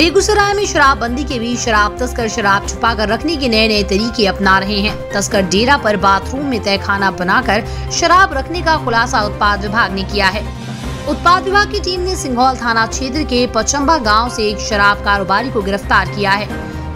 बेगूसराय में शराबबंदी के बीच शराब तस्कर शराब छुपाकर रखने के नए नए तरीके अपना रहे हैं। तस्कर डेरा पर बाथरूम में तहखाना बनाकर शराब रखने का खुलासा उत्पाद विभाग ने किया है। उत्पाद विभाग की टीम ने सिंघौल थाना क्षेत्र के पचम्बा गांव से एक शराब कारोबारी को गिरफ्तार किया है।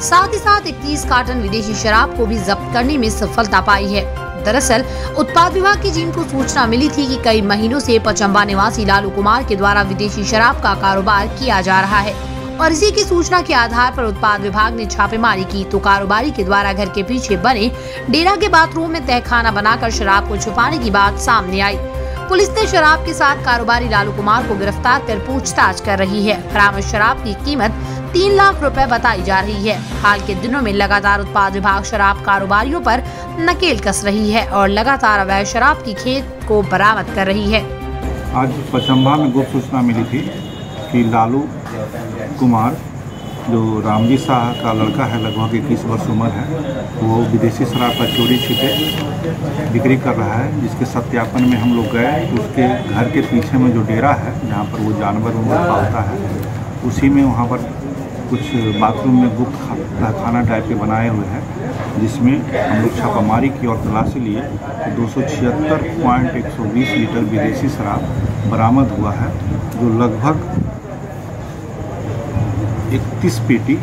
साथ ही साथ 31 कार्टन विदेशी शराब को भी जब्त करने में सफलता पाई है। दरअसल उत्पाद विभाग की टीम को सूचना मिली थी कि कई महीनों से पचम्बा निवासी लालू कुमार के द्वारा विदेशी शराब का कारोबार किया जा रहा है और इसी की सूचना के आधार पर उत्पाद विभाग ने छापेमारी की तो कारोबारी के द्वारा घर के पीछे बने डेरा के बाथरूम में तहखाना बनाकर शराब को छुपाने की बात सामने आई। पुलिस ने शराब के साथ कारोबारी लालू कुमार को गिरफ्तार कर पूछताछ कर रही है। बरामद शराब की कीमत 3 लाख रुपए बताई जा रही है। हाल के दिनों में लगातार उत्पाद विभाग शराब कारोबारियों पर नकेल कस रही है और लगातार अवैध शराब की खेत को बरामद कर रही है। आज पचम्बा में गुप्त सूचना मिली थी कि लालू कुमार जो रामजी शाह का लड़का है, लगभग 21 वर्ष उम्र है, वो विदेशी शराब का चोरी छिपे बिक्री कर रहा है। जिसके सत्यापन में हम लोग गए तो उसके घर के पीछे में जो डेरा है जहाँ पर वो जानवर उम्र पालता है, उसी में वहाँ पर कुछ बाथरूम में गुप्त खाना टाइप के बनाए हुए हैं, जिसमें हम लोग छापामारी की और तलाशी लिए तो 276.120 लीटर विदेशी शराब बरामद हुआ है, जो लगभग 31 पेटी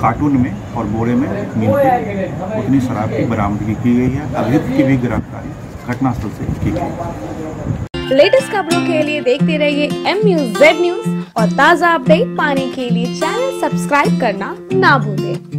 कार्टून में और बोरे में मिलकर उतनी शराब की बरामदगी की गई है। अभियुक्त की भी गिरफ्तारी घटनास्थल से की गई। लेटेस्ट खबरों के लिए देखते रहिए MUZ न्यूज़ और ताज़ा अपडेट पाने के लिए चैनल सब्सक्राइब करना ना भूलें।